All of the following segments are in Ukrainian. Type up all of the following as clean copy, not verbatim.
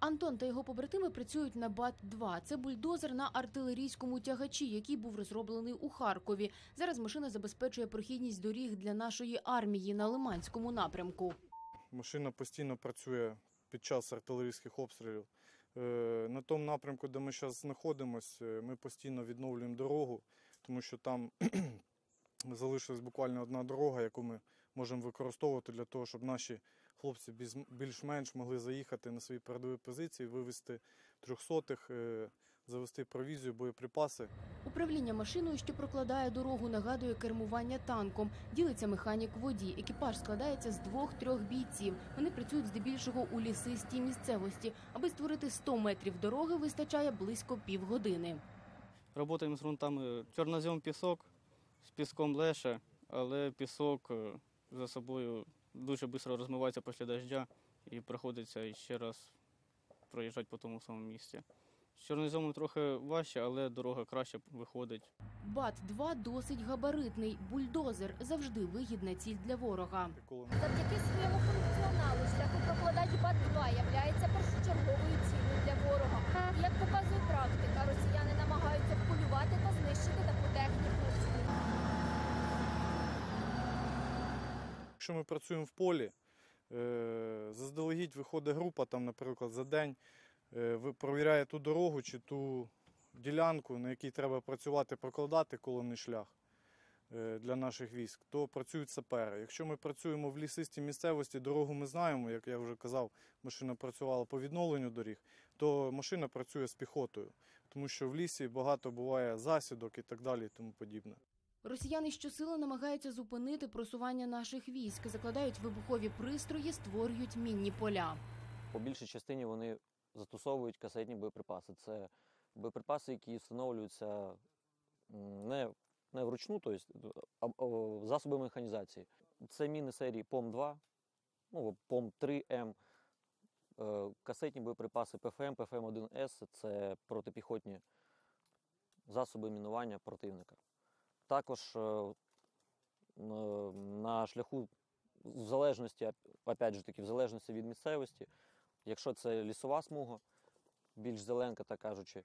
Антон та його побратими працюють на БАТ-2. Це бульдозер на артилерійському тягачі, який був розроблений у Харкові. Зараз машина забезпечує прохідність доріг для нашої армії на Лиманському напрямку. Машина постійно працює під час артилерійських обстрілів. На тому напрямку, де ми зараз знаходимося, ми постійно відновлюємо дорогу, тому що там залишилась буквально одна дорога, яку ми можемо використовувати для того, щоб наші хлопці більш-менш могли заїхати на свої передові позиції, вивезти 300-х, завести провізію, боєприпаси. Управління машиною, що прокладає дорогу, нагадує кермування танком. Ділиться механік водій. Екіпаж складається з 2-3 бійців. Вони працюють здебільшого у лісистій місцевості. Аби створити 100 метрів дороги, вистачає близько півгодини. Працюємо з ґрунтами чорнозем, пісок. З піском легше, але пісок за собою дуже швидко розмивається після дощу і приходиться ще раз проїжджати по тому самому місці. З чорноземом трохи важче, але дорога краще виходить. БАТ-2 досить габаритний. Бульдозер завжди вигідна ціль для ворога. Завдяки своєму функціоналу шляху прокладання БАТ-2 є першочерговою цілею для ворога. І, як показує практика, росіяни намагаються вполювати та знищити таку техніку. Якщо ми працюємо в полі, заздалегідь виходить група, там, наприклад, за день, перевіряє ту дорогу чи ту ділянку, на якій треба працювати, прокладати колонний шлях для наших військ, то працюють сапери. Якщо ми працюємо в лісистій місцевості, дорогу ми знаємо, як я вже казав, машина працювала по відновленню доріг, то машина працює з піхотою, тому що в лісі багато буває засідок і так далі і тому подібне. Росіяни щосили намагаються зупинити просування наших військ, закладають вибухові пристрої, створюють мінні поля. По більшій частині вони застосовують касетні боєприпаси. Це боєприпаси, які встановлюються не вручну, тобто засоби механізації. Це міни серії ПОМ-2, ПОМ-3М, касетні боєприпаси ПФМ, ПФМ-1С – це протипіхотні засоби мінування противника. Також на шляху, в залежності від місцевості, якщо це лісова смуга, більш зеленка, так кажучи,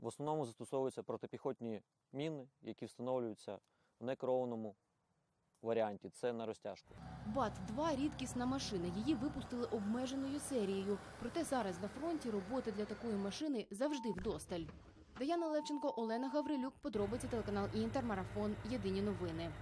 в основному застосовуються протипіхотні міни, які встановлюються в некерованому варіанті. Це на розтяжку. БАТ-2 – рідкісна машина. Її випустили обмеженою серією. Проте зараз на фронті роботи для такої машини завжди вдосталь. Даяна Левченко, Олена Гаврилюк. Подробиці телеканал Інтер, Марафон. Єдині новини.